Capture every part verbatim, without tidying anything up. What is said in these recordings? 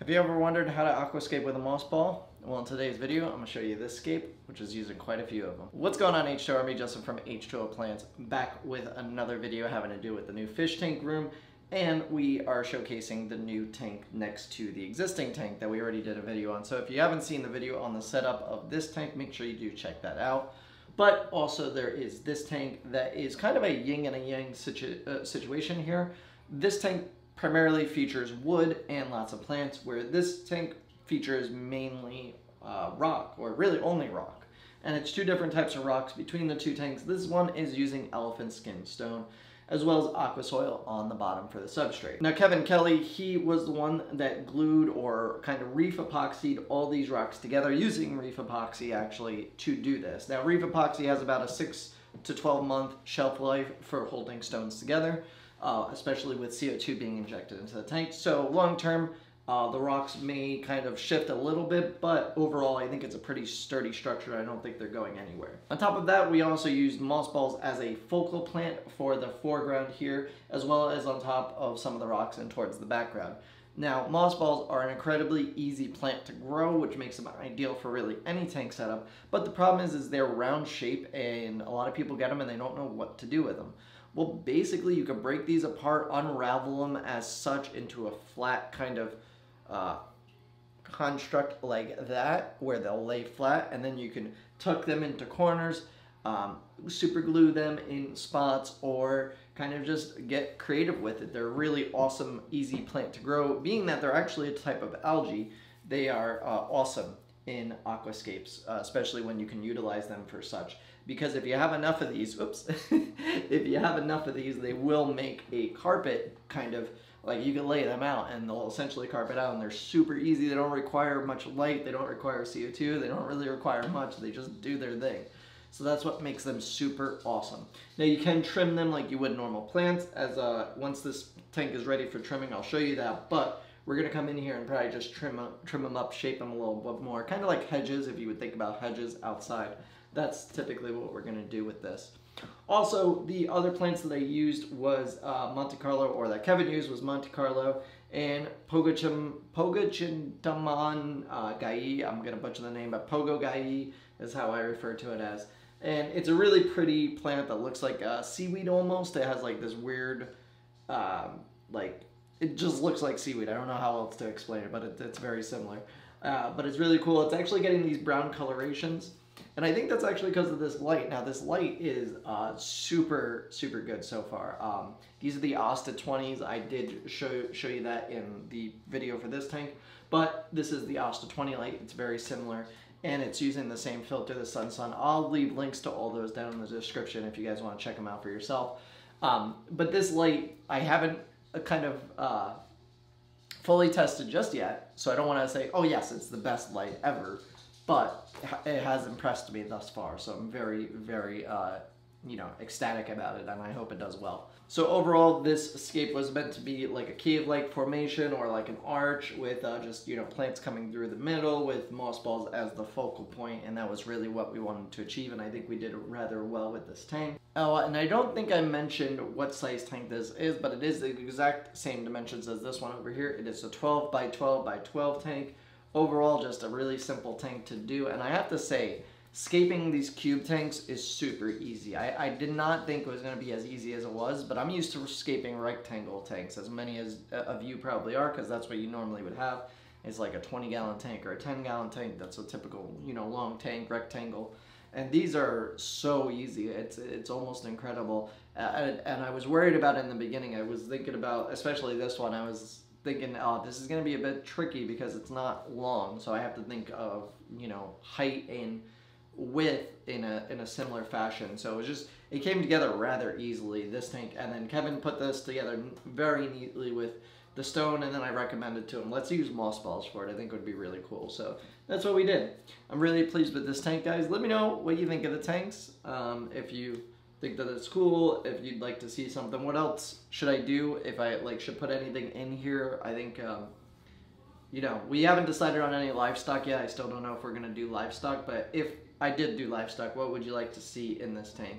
Have you ever wondered how to aquascape with a moss ball? Well, in today's video, I'm gonna show you this scape, which is using quite a few of them. What's going on, H two O Army? Justin from H two O Plants, back with another video having to do with the new fish tank room, and we are showcasing the new tank next to the existing tank that we already did a video on. So if you haven't seen the video on the setup of this tank, make sure you do check that out. But also there is this tank that is kind of a yin and a yang situ uh, situation here. This tank primarily features wood and lots of plants, where this tank features mainly uh, rock, or really only rock. And it's two different types of rocks between the two tanks. This one is using elephant skin stone, as well as aqua soil on the bottom for the substrate. Now, Kevin Kelly, he was the one that glued or kind of reef epoxied all these rocks together, using reef epoxy actually to do this. Now, reef epoxy has about a six to twelve month shelf life for holding stones together, uh, especially with C O two being injected into the tank. So long term, Uh, the rocks may kind of shift a little bit, but overall I think it's a pretty sturdy structure. I don't think they're going anywhere. On top of that, we also used moss balls as a focal plant for the foreground here, as well as on top of some of the rocks and towards the background. Now, moss balls are an incredibly easy plant to grow, which makes them ideal for really any tank setup, but the problem is is their round shape, and a lot of people get them and they don't know what to do with them. Well, basically you can break these apart, unravel them as such into a flat kind of Uh, construct like that, where they'll lay flat, and then you can tuck them into corners, um, super glue them in spots, or kind of just get creative with it. They're a really awesome, easy plant to grow, being that they're actually a type of algae. They are uh, awesome in aquascapes, uh, especially when you can utilize them for such, because if you have enough of these, oops, if you have enough of these, they will make a carpet kind of. Like, you can lay them out and they'll essentially carpet out, and they're super easy. They don't require much light. They don't require C O two. They don't really require much. They just do their thing. So that's what makes them super awesome. Now, you can trim them like you would normal plants. As uh, once this tank is ready for trimming, I'll show you that. But we're going to come in here and probably just trim, up, trim them up, shape them a little bit more. Kind of like hedges, if you would think about hedges outside. That's typically what we're going to do with this. Also, the other plants that I used was uh, Monte Carlo, or that Kevin used was Monte Carlo, and Pogachim Pogain Dammon Gaie. I'm going to butcher the name, but Pogo Gaie is how I refer to it as. And it's a really pretty plant that looks like uh, seaweed almost. It has like this weird, um, like, it just looks like seaweed. I don't know how else to explain it, but it, it's very similar. Uh, but it's really cool. It's actually getting these brown colorations. And I think that's actually because of this light. Now, this light is uh, super, super good so far. Um, these are the Asta twenties. I did show, show you that in the video for this tank, but this is the Asta twenty light. It's very similar, and it's using the same filter, the Sunsun. I'll leave links to all those down in the description if you guys want to check them out for yourself. Um, but this light, I haven't uh, kind of... Uh, fully tested just yet, so I don't want to say, oh yes, it's the best light ever, but it has impressed me thus far, so I'm very, very, uh, you know, ecstatic about it, and I hope it does well. So overall, this scape was meant to be like a cave-like formation, or like an arch with uh, just, you know, plants coming through the middle with moss balls as the focal point, and that was really what we wanted to achieve, and I think we did rather well with this tank. Oh, and I don't think I mentioned what size tank this is, but it is the exact same dimensions as this one over here. It is a twelve by twelve by twelve tank. Overall, just a really simple tank to do. And I have to say, scaping these cube tanks is super easy. I, I did not think it was going to be as easy as it was, but I'm used to scaping rectangle tanks, as many as uh, of you probably are, because that's what you normally would have. It's like a twenty gallon tank or a ten gallon tank. That's a typical, you know, long tank, rectangle. And these are so easy. It's it's almost incredible. Uh, and, and I was worried about it in the beginning. I was thinking about, especially this one, I was thinking, oh, this is going to be a bit tricky because it's not long. So I have to think of, you know, height and width in a, in a similar fashion. So it was just, it came together rather easily, this tank. And then Kevin put this together very neatly with the stone, and then I recommended to him, let's use moss balls for it. I think it would be really cool. So that's what we did. I'm really pleased with this tank, guys. Let me know what you think of the tanks. Um, if you think that it's cool, if you'd like to see something, what else should I do? If I like should put anything in here, I think, um, you know, we haven't decided on any livestock yet. I still don't know if we're gonna do livestock, but if I did do livestock, what would you like to see in this tank?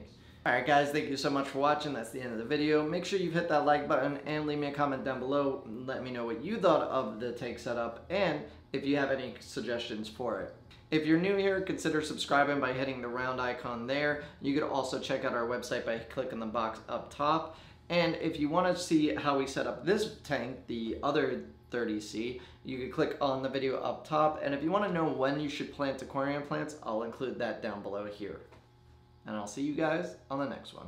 Alright guys, thank you so much for watching. That's the end of the video. Make sure you hit that like button and leave me a comment down below. Let me know what you thought of the tank setup and if you have any suggestions for it. If you're new here, consider subscribing by hitting the round icon there. You could also check out our website by clicking the box up top. And if you want to see how we set up this tank, the other thirty C, you can click on the video up top. And if you want to know when you should plant aquarium plants, I'll include that down below here. And I'll see you guys on the next one.